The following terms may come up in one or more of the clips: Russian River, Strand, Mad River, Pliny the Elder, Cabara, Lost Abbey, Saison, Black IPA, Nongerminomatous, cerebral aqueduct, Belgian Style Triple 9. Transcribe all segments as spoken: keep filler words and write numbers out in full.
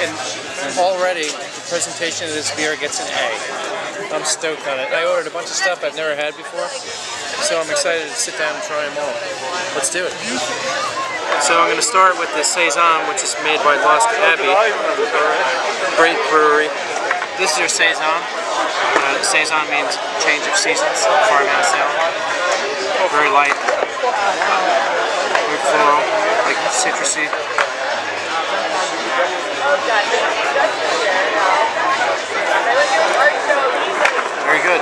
and already the presentation of this beer gets an A. I'm stoked on it. I ordered a bunch of stuff I've never had before, so I'm excited to sit down and try them all. Let's do it. So I'm going to start with the Saison, which is made by Lost Abbey. Great brewery. This is your Saison. Uh, Saison means change of seasons, farmhouse ale. Very light, very floral, like citrusy. Very good.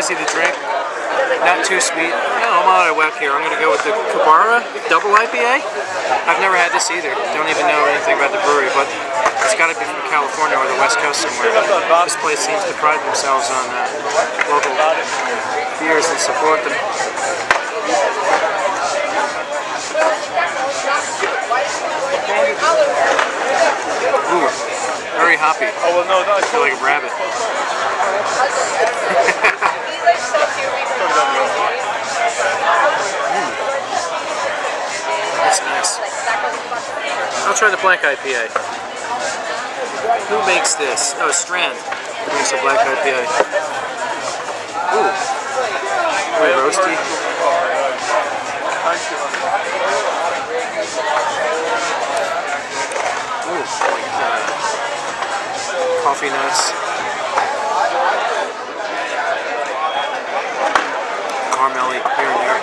Easy to drink. Not too sweet. No, I'm out of whack here. I'm going to go with the Cabara double I P A. I've never had this either. Don't even know anything about the brewery, but it's got to be from California or the West Coast somewhere. This place seems to pride themselves on uh, local beers and support them. Ooh, very hoppy. Oh well, no, no, I feel like a rabbit. mm. That's nice. I'll try the Black I P A. Who makes this? Oh, Strand makes a Black I P A. Ooh, very roasty. Ooh, like uh, coffee nuts, caramelly here and there.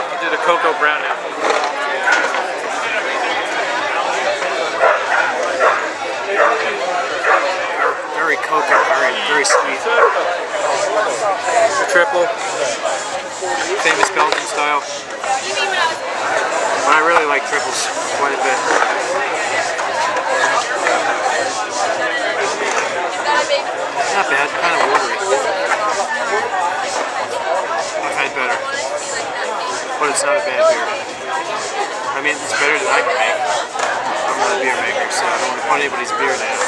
I did a cocoa brown apple. Very cocoa, very very sweet. A triple, famous Belgian style. But I really like triples quite a bit. Not bad, kind of watery. I've had better. But it's not a bad beer. I mean, it's better than I can make. I'm not a beer maker, so I don't want to put anybody's beer down.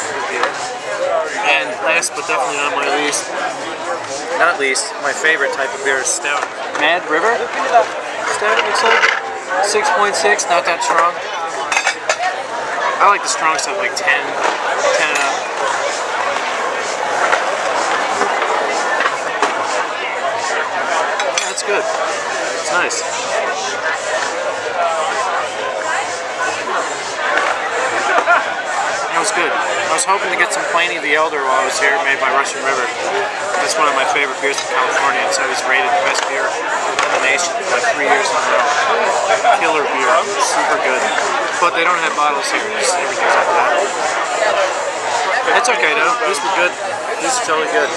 And last but definitely not my least, not least, my favorite type of beer is stout. Mad River? Stout, it looks like. six point six, not that strong. I like the strong stuff, like ten, ten and up. Yeah, that's good. It's nice. That was good. I was hoping to get some Pliny the Elder while I was here, made by Russian River. That's one of my favorite beers in California, and so I was rated the best beer in the nation for like three years in a row. Killer beer, super good. But they don't have bottles here, just everything's like that. It's okay though, these were good. These are totally good.